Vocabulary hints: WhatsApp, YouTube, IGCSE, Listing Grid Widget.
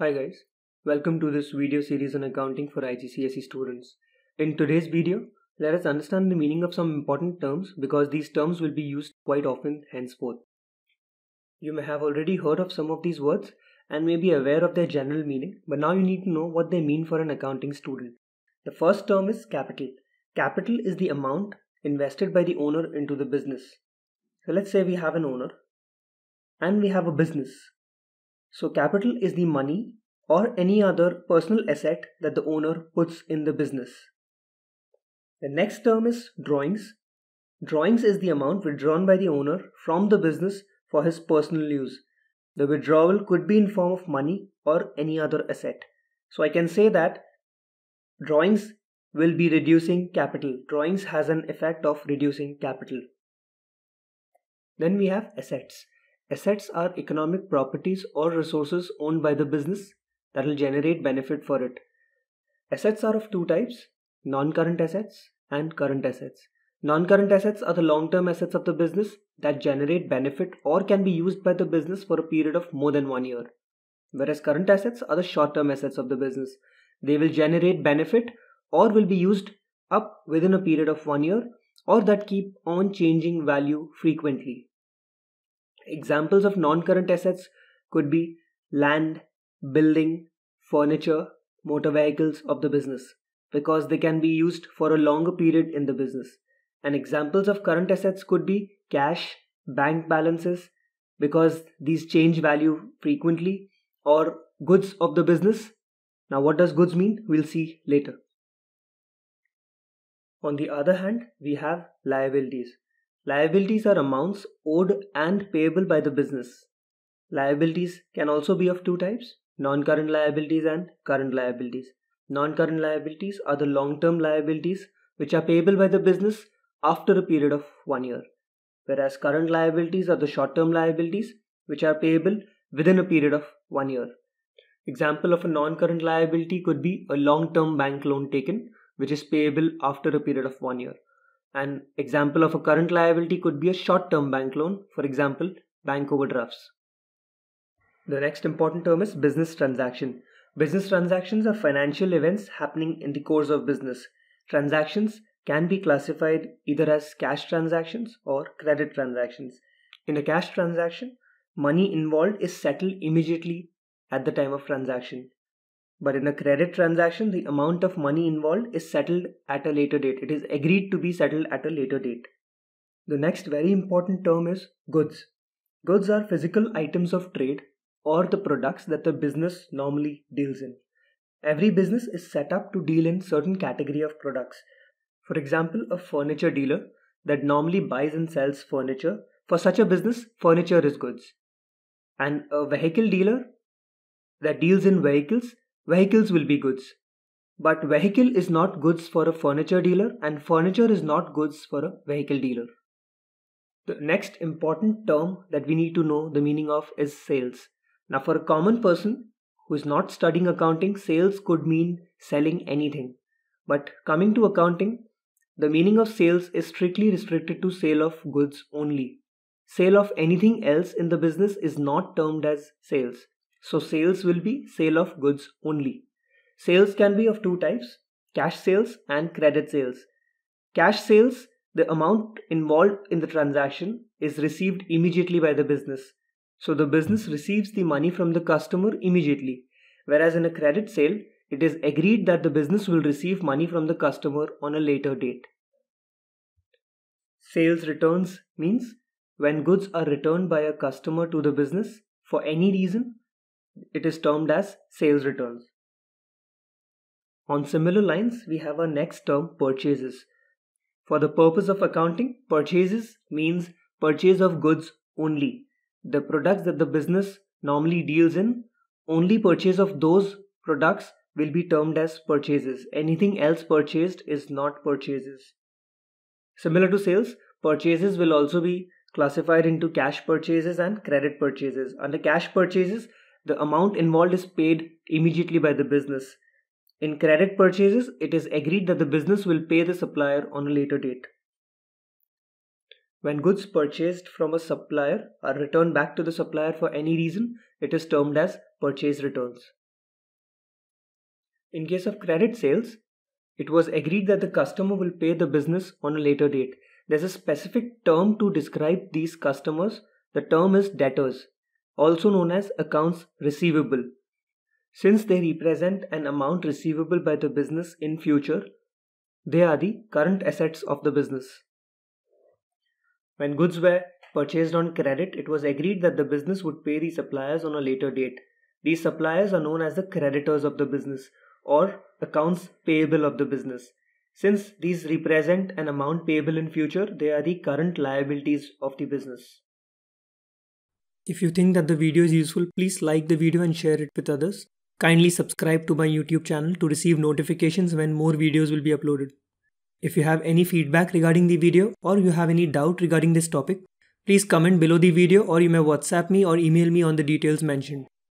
Hi guys, welcome to this video series on accounting for IGCSE students. In today's video, let us understand the meaning of some important terms because these terms will be used quite often henceforth. You may have already heard of some of these words and may be aware of their general meaning, but now you need to know what they mean for an accounting student. The first term is capital. Capital is the amount invested by the owner into the business. So let's say we have an owner and we have a business. So capital is the money or any other personal asset that the owner puts in the business. The next term is drawings. Drawings is the amount withdrawn by the owner from the business for his personal use. The withdrawal could be in form of money or any other asset. So I can say that drawings will be reducing capital. Drawings has an effect of reducing capital. Then we have assets. Assets are economic properties or resources owned by the business that will generate benefit for it. Assets are of two types, non-current assets and current assets. Non-current assets are the long-term assets of the business that generate benefit or can be used by the business for a period of more than 1 year. Whereas current assets are the short-term assets of the business. They will generate benefit or will be used up within a period of 1 year or that keep on changing value frequently. Examples of non-current assets could be land, building, furniture, motor vehicles of the business because they can be used for a longer period in the business. And examples of current assets could be cash, bank balances because these change value frequently, or goods of the business. Now what does goods mean? We'll see later. On the other hand, we have liabilities. Liabilities are amounts owed and payable by the business. Liabilities can also be of two types, non-current liabilities and current liabilities. Non-current liabilities are the long-term liabilities which are payable by the business after a period of 1 year. Whereas current liabilities are the short-term liabilities which are payable within a period of 1 year. Example of a non-current liability could be a long-term bank loan taken which is payable after a period of 1 year. An example of a current liability could be a short-term bank loan, for example, bank overdrafts. The next important term is business transaction. Business transactions are financial events happening in the course of business. Transactions can be classified either as cash transactions or credit transactions. In a cash transaction, money involved is settled immediately at the time of transaction. But in a credit transaction, the amount of money involved is settled at a later date. It is agreed to be settled at a later date. The next very important term is goods. Goods are physical items of trade or the products that the business normally deals in. Every business is set up to deal in certain category of products. For example, a furniture dealer that normally buys and sells furniture. For such a business, furniture is goods. And a vehicle dealer that deals in vehicles. Vehicles will be goods, but vehicle is not goods for a furniture dealer and furniture is not goods for a vehicle dealer. The next important term that we need to know the meaning of is sales. Now for a common person who is not studying accounting, sales could mean selling anything. But coming to accounting, the meaning of sales is strictly restricted to sale of goods only. Sale of anything else in the business is not termed as sales. So sales will be sale of goods only. Sales can be of two types, cash sales and credit sales. Cash sales, the amount involved in the transaction is received immediately by the business. So the business receives the money from the customer immediately. Whereas in a credit sale, it is agreed that the business will receive money from the customer on a later date. Sales returns means when goods are returned by a customer to the business for any reason, it is termed as sales returns. On similar lines, we have our next term, purchases. For the purpose of accounting, purchases means purchase of goods only. The products that the business normally deals in, only purchase of those products will be termed as purchases. Anything else purchased is not purchases. Similar to sales, purchases will also be classified into cash purchases and credit purchases. Under cash purchases, the amount involved is paid immediately by the business. In credit purchases, it is agreed that the business will pay the supplier on a later date. When goods purchased from a supplier are returned back to the supplier for any reason, it is termed as purchase returns. In case of credit sales, it was agreed that the customer will pay the business on a later date. There's a specific term to describe these customers. The term is debtors, also known as accounts receivable, since they represent an amount receivable by the business in future. They are the current assets of the business. When goods were purchased on credit, it was agreed that the business would pay the suppliers on a later date. These suppliers are known as the creditors of the business or accounts payable of the business. Since these represent an amount payable in future, they are the current liabilities of the business. If you think that the video is useful, please like the video and share it with others. Kindly subscribe to my YouTube channel to receive notifications when more videos will be uploaded. If you have any feedback regarding the video or you have any doubt regarding this topic, please comment below the video, or you may WhatsApp me or email me on the details mentioned.